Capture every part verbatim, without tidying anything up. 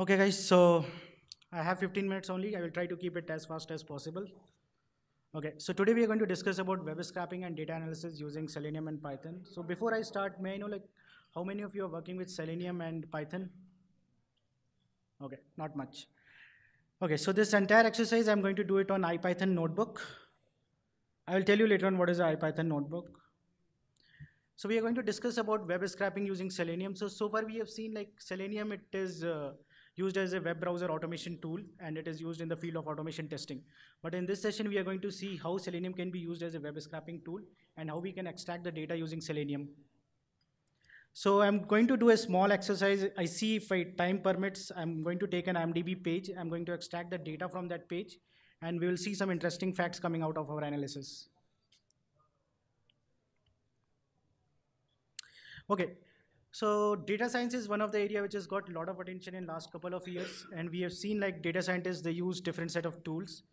Okay guys, so I have fifteen minutes only. I will try to keep it as fast as possible. Okay, so today we are going to discuss about web scraping and data analysis using Selenium and Python. So before I start, may I know like how many of you are working with Selenium and Python? Okay, not much. Okay, so this entire exercise I'm going to do it on IPython notebook. I will tell you later on what is the IPython notebook. So we are going to discuss about web scraping using Selenium. So, so far we have seen like Selenium, it is uh, used as a web browser automation tool, and it is used in the field of automation testing. But in this session, we are going to see how Selenium can be used as a web scraping tool and how we can extract the data using Selenium. So I'm going to do a small exercise. I see if I time permits, I'm going to take an I M D B page. I'm going to extract the data from that page, and we will see some interesting facts coming out of our analysis. Okay, so data science is one of the area which has got a lot of attention in last couple of years, and we have seen like data scientists, they use different set of tools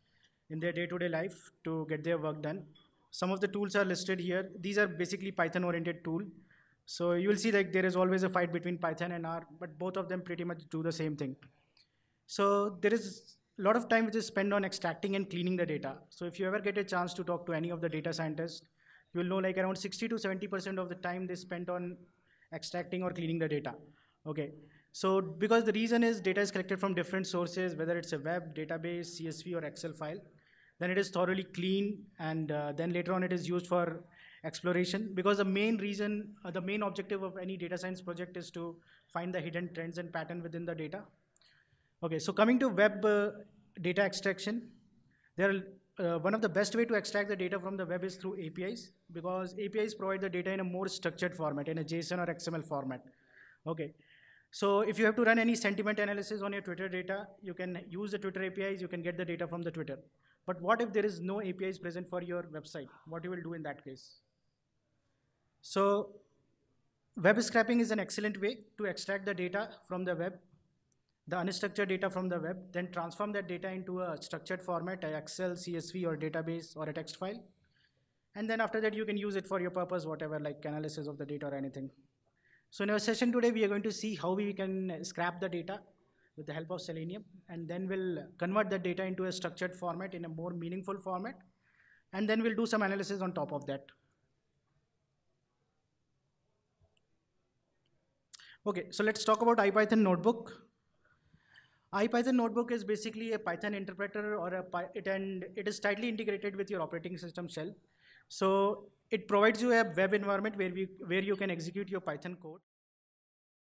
in their day-to-day life to get their work done. Some of the tools are listed here. These are basically Python-oriented tool. So you will see like there is always a fight between Python and R, but both of them pretty much do the same thing. So there is a lot of time which is spent on extracting and cleaning the data. So if you ever get a chance to talk to any of the data scientists, you'll know like around sixty to seventy percent of the time they spent on extracting or cleaning the data. Okay, so because the reason is data is collected from different sources, whether it's a web, database, C S V or Excel file, then it is thoroughly cleaned, and uh, then later on it is used for exploration, because the main reason, uh, the main objective of any data science project is to find the hidden trends and pattern within the data. Okay, so coming to web uh, data extraction, there are Uh, one of the best way to extract the data from the web is through A P Is, because A P Is provide the data in a more structured format, in a JSON or X M L format. Okay, so if you have to run any sentiment analysis on your Twitter data, you can use the Twitter A P Is, you can get the data from the Twitter. But what if there is no A P Is present for your website? What you will do in that case? So web scraping is an excellent way to extract the data from the web, the unstructured data from the web, then transform that data into a structured format, a Excel, C S V, or database, or a text file. And then after that, you can use it for your purpose, whatever, like analysis of the data or anything. So in our session today, we are going to see how we can scrap the data with the help of Selenium, and then we'll convert the data into a structured format, in a more meaningful format, and then we'll do some analysis on top of that. Okay, so let's talk about IPython notebook. IPython notebook is basically a Python interpreter, or a Py it and it is tightly integrated with your operating system shell. So it provides you a web environment where we where you can execute your Python code.